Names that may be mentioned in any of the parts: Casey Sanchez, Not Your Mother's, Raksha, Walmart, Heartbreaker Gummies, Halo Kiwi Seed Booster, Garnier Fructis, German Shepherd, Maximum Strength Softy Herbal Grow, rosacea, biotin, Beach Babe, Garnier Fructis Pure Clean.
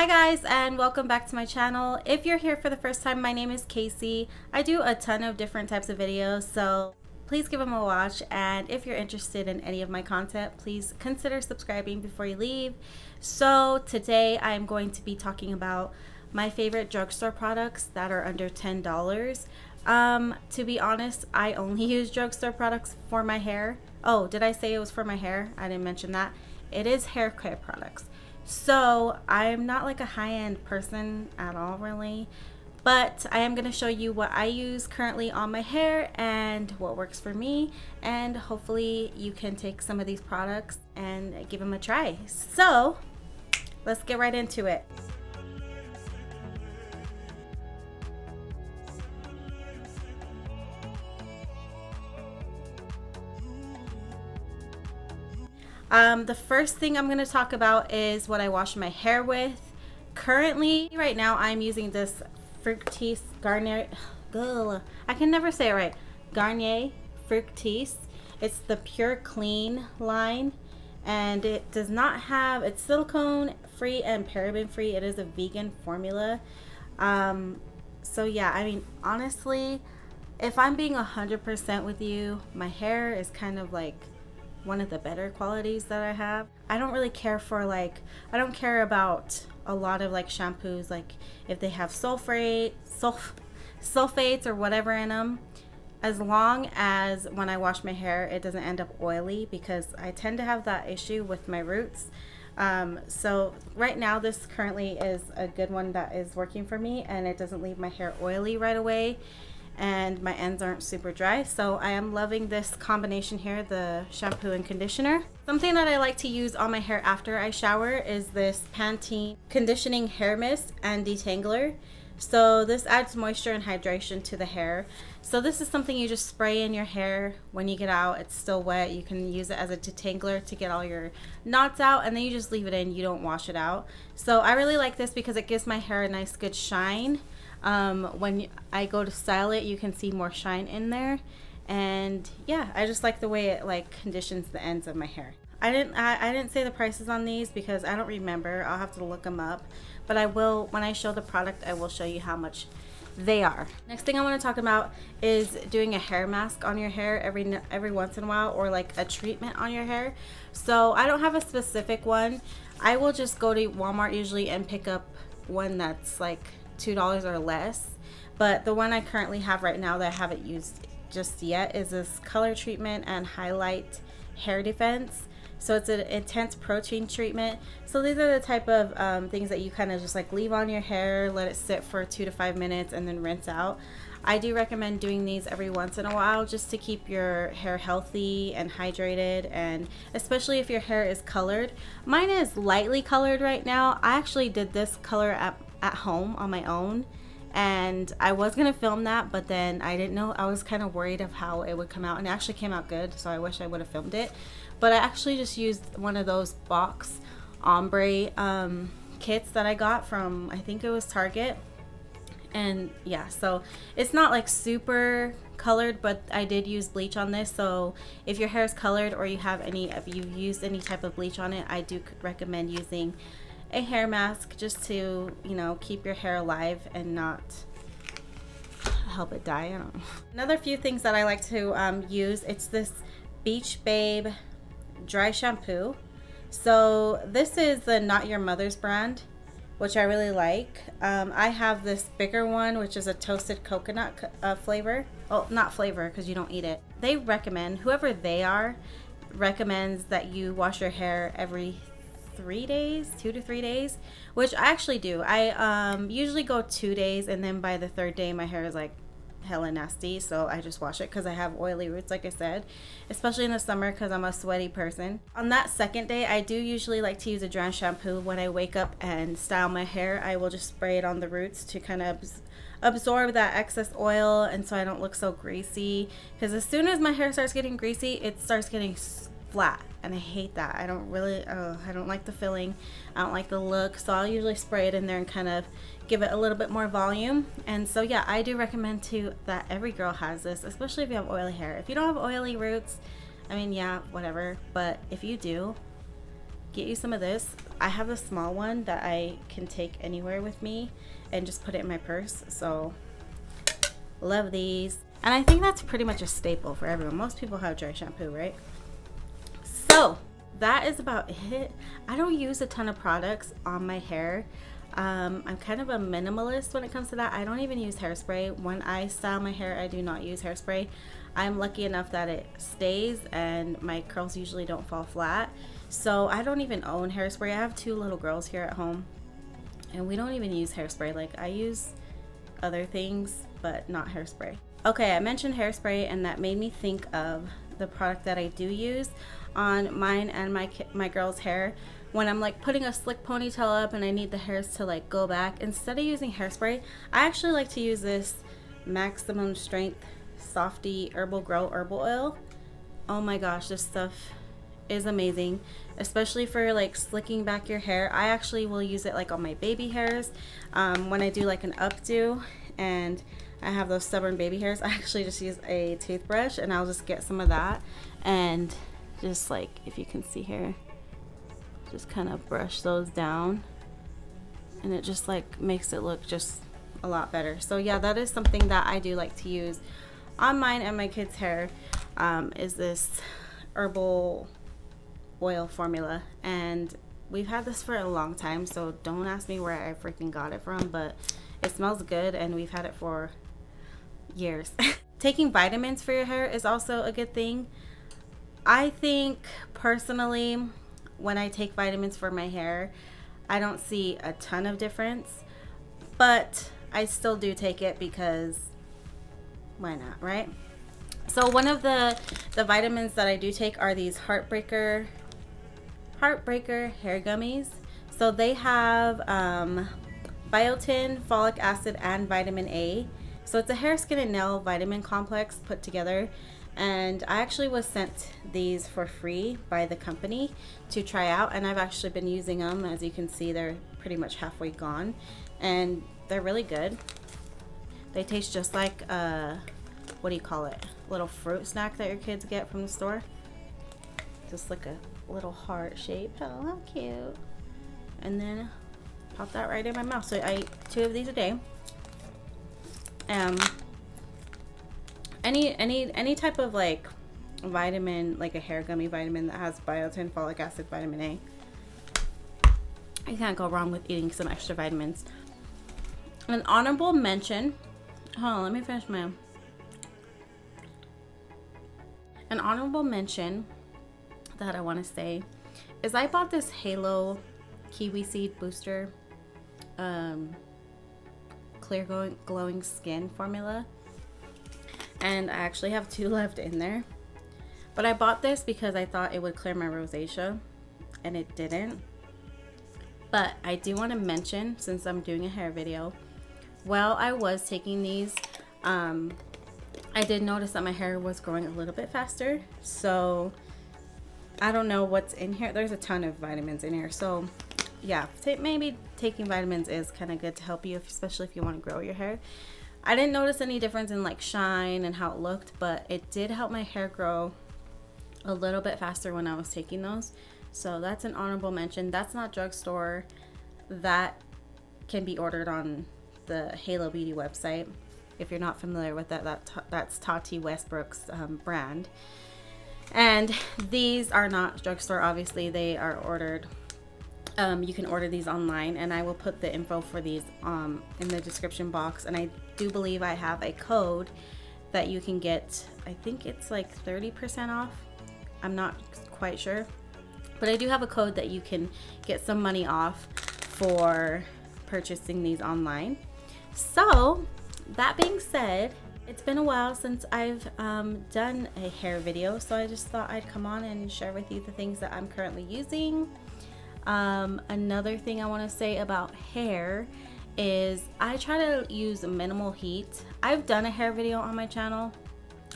Hi guys, and welcome back to my channel. If you're here for the first time, my name is Casey. I do a ton of different types of videos, so please give them a watch. And if you're interested in any of my content, please consider subscribing before you leave. So today I am going to be talking about my favorite drugstore products that are under $10. To be honest, I only use drugstore products for my hair. Oh, did I say it was for my hair? I didn't mention that. It is hair care products. So I'm not like a high-end person at all really, but I am going to show you what I use currently on my hair and what works for me, and hopefully you can take some of these products and give them a try. So let's get right into it. The first thing I'm going to talk about is what I wash my hair with. Currently, right now, I'm using this Fructis Garnier, I can never say it right, Garnier Fructis. It's the Pure Clean line, and it does not have, it's silicone free and paraben free. It is a vegan formula. So yeah, I mean, honestly, if I'm being 100% with you, my hair is kind of like one of the better qualities that I have. I don't really care for like, I don't care about a lot of like shampoos, like if they have sulfates or whatever in them, as long as when I wash my hair it doesn't end up oily, because I tend to have that issue with my roots. So right now this currently is a good one that is working for me, and it doesn't leave my hair oily right away, and my ends aren't super dry. So I am loving this combination here, the shampoo and conditioner. Something that I like to use on my hair after I shower is this Pantene Conditioning Hair Mist and Detangler. So this adds moisture and hydration to the hair. So this is something you just spray in your hair when you get out. It's still wet. You can use it as a detangler to get all your knots out, and then you just leave it in. You don't wash it out. So I really like this because it gives my hair a nice good shine. When I go to style it, you can see more shine in there. And yeah, I just like the way it like conditions the ends of my hair. I didn't say the prices on these because I don't remember. I'll have to look them up, but I will, when I show the product, I will show you how much they are. Next thing I want to talk about is doing a hair mask on your hair every once in a while, or like a treatment on your hair. So I don't have a specific one. I will just go to Walmart usually and pick up one that's like $2 or less, but the one I currently have right now that I haven't used just yet is this Color Treatment and Highlight Hair Defense. So it's an intense protein treatment. So these are the type of things that you kind of just like leave on your hair, let it sit for 2 to 5 minutes, and then rinse out. I do recommend doing these every once in a while just to keep your hair healthy and hydrated, and especially if your hair is colored. Mine is lightly colored right now. I actually did this color at home on my own, and I was gonna film that, but then I didn't know, I was kind of worried of how it would come out, and it actually came out good, so I wish I would have filmed it. But I actually just used one of those box ombre kits that I got from, I think it was Target. And yeah, so it's not like super colored, but I did use bleach on this. So if your hair is colored, or you have any, if you've used any type of bleach on it, I do recommend using a hair mask just to, you know, keep your hair alive and not help it die. I don't know. Another few things that I like to use, it's this Beach Babe dry shampoo. So this is the Not Your Mother's brand, which I really like. I have this bigger one, which is a toasted coconut flavor. Oh, not flavor, because you don't eat it. They recommend, whoever they are, recommends that you wash your hair every 3 days, 2 to 3 days, which I actually do. I usually go 2 days, and then by the third day my hair is like hella nasty, so I just wash it because I have oily roots, like I said, especially in the summer because I'm a sweaty person. On that second day, I do usually like to use a dry shampoo. When I wake up and style my hair, I will just spray it on the roots to kind of absorb that excess oil, and so I don't look so greasy, because as soon as my hair starts getting greasy, it starts getting flat, and I hate that. I don't really, I don't like the feeling, I don't like the look, so I'll usually spray it in there and kind of give it a little bit more volume. And so yeah, I do recommend too that every girl has this, especially if you have oily hair. If you don't have oily roots, I mean, yeah, whatever, but if you do, get you some of this. I have a small one that I can take anywhere with me and just put it in my purse, so love these. And I think that's pretty much a staple for everyone. Most people have dry shampoo, right? So that is about it. I don't use a ton of products on my hair. I'm kind of a minimalist when it comes to that. I don't even use hairspray. When I style my hair, I do not use hairspray. I'm lucky enough that it stays and my curls usually don't fall flat. So I don't even own hairspray. I have two little girls here at home and we don't even use hairspray. Like, I use other things, but not hairspray. Okay, I mentioned hairspray and that made me think of the product that I do use on mine and my girl's hair. When I'm like putting a slick ponytail up and I need the hairs to like go back, instead of using hairspray, I actually like to use this Maximum Strength Softy Herbal Grow Herbal Oil. Oh my gosh, this stuff is amazing, especially for like slicking back your hair. I actually will use it like on my baby hairs. When I do like an updo and I have those stubborn baby hairs, I actually just use a toothbrush and I'll just get some of that and just like, if you can see here, just kind of brush those down, and it just like makes it look just a lot better. So yeah, that is something that I do like to use on mine and my kids' hair, is this herbal oil formula. And we've had this for a long time, so don't ask me where I freaking got it from, but it smells good and we've had it for years. Taking vitamins for your hair is also a good thing. I think personally, when I take vitamins for my hair, I don't see a ton of difference, but I still do take it because why not, right? So one of the vitamins that I do take are these Heartbreaker hair gummies. So they have biotin, folic acid, and vitamin A. So it's a hair, skin, and nail vitamin complex put together. And I actually was sent these for free by the company to try out, and I've actually been using them. As you can see, they're pretty much halfway gone and they're really good. They taste just like what do you call it, little fruit snack that your kids get from the store, just like a little heart shape. Oh, how cute. And then pop that right in my mouth. So I eat two of these a day. Any type of like vitamin, like a hair gummy vitamin that has biotin, folic acid, vitamin A, you can't go wrong with eating some extra vitamins. An honorable mention, hold on, let me finish my own. An honorable mention that I want to say is I bought this Halo Kiwi Seed Booster clear glowing skin formula. And I actually have two left in there, but I bought this because I thought it would clear my rosacea and it didn't. But I do want to mention, since I'm doing a hair video, while I was taking these, I did notice that my hair was growing a little bit faster. So I don't know what's in here. There's a ton of vitamins in here. So yeah, maybe taking vitamins is kind of good to help you, especially if you want to grow your hair. I didn't notice any difference in like shine and how it looked, but it did help my hair grow a little bit faster when I was taking those. So that's an honorable mention. That's not drugstore. That can be ordered on the Halo Beauty website. If you're not familiar with that, that's Tati Westbrook's brand. And these are not drugstore, obviously. They are ordered. You can order these online, and I will put the info for these in the description box. And I do believe I have a code that you can get, I think it's like 30% off. I'm not quite sure, but I do have a code that you can get some money off for purchasing these online. So that being said, it's been a while since I've done a hair video, so I just thought I'd come on and share with you the things that I'm currently using. Another thing I want to say about hair is I try to use minimal heat. I've done a hair video on my channel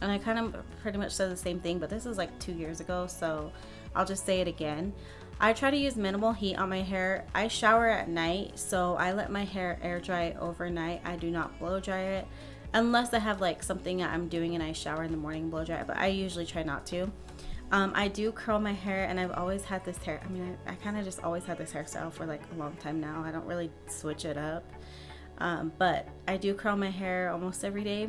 and I kind of pretty much said the same thing, but this was like 2 years ago, so I'll just say it again. I try to use minimal heat on my hair. I shower at night, so I let my hair air dry overnight. I do not blow dry it unless I have like something that I'm doing and I shower in the morning, blow dry it, but I usually try not to. I do curl my hair, and I've always had this hair. I mean, I kind of just always had this hairstyle for like a long time now. I don't really switch it up, but I do curl my hair almost every day.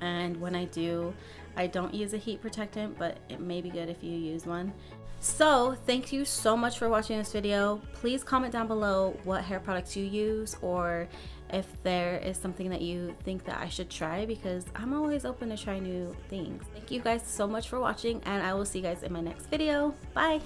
And when I do, I don't use a heat protectant, but it may be good if you use one. So thank you so much for watching this video. Please comment down below what hair products you use, or if there is something that you think that I should try, because I'm always open to try new things. Thank you guys so much for watching, and I will see you guys in my next video. Bye.